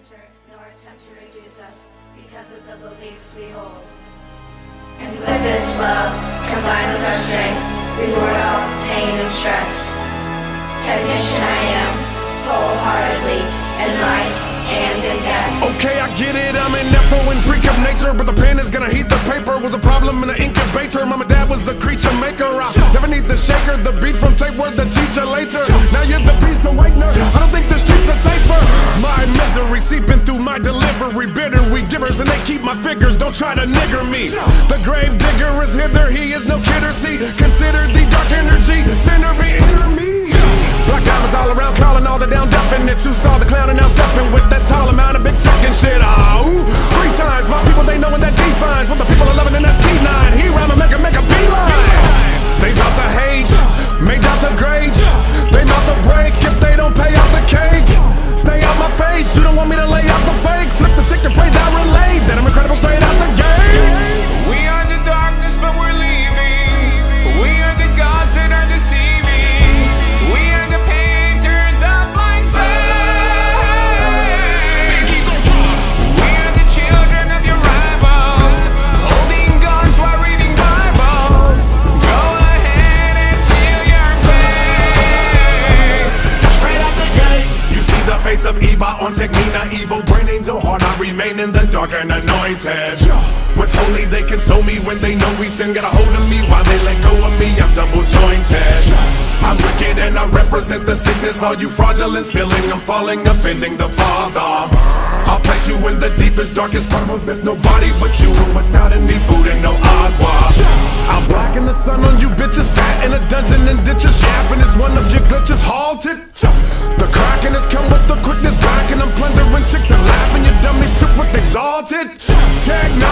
enter, nor attempt to reduce us because of the beliefs we hold. And with this love, combined with our strength, we ward off pain and stress. Technician I am, wholeheartedly, in life and in death. Okay, I get it, I'm an F.O. in freak of nature, but the pen is gonna heat the paper. Was a problem in an incubator, mom and dad was the creature maker. I never need the shaker, the beat from tape, word the teacher later. Now you're the beast awakener, I don't think the streets are safer. My misery seeping through my delivery, bitter we givers and they keep my figures, don't try to nigger me. The grave digger is hither, he is no kidder, see. Consider the dark energy, sinner be enemy. Black diamonds all around, calling all the down definite. You saw the clown and now stepping with that tall amount of big tech and shit. Oh, three times, my people they know what that defines. What the people are loving and that's T9, he rhyme and make a beeline. They bout to hate, made out the grades, they bout to break if they don't pay out the cake. Stay out my face, you don't want me to lay out the fake. Flip the sick and pray that relate, that I'm incredible straight out the gate. We are the darkness but we're leaving. We are the gods that are deceiving. We are the painters of blind faith. We are the children of your rivals, holding guns while reading Bibles. Go ahead and seal your face. Straight out the gate, you see the face of Eva on Technina, evil brain angel heart. I remain in the dark and anointed. With holy they console me when they know we sin. Got a hold of me while they let go of me. I'm double jointed, I'm wicked and I represent the sickness. All you fraudulence feeling I'm falling, offending the Father. I'll place you in the deepest, darkest part of this. Nobody but you and without any food and no agua. I'll blacken the sun on you bitches. Sat in a dungeon and ditches, yapping is one of your glitches halted. The cracking has come with the quickness back, and I'm plundering chicks and laughing. Your dummies trip with exalted. Tag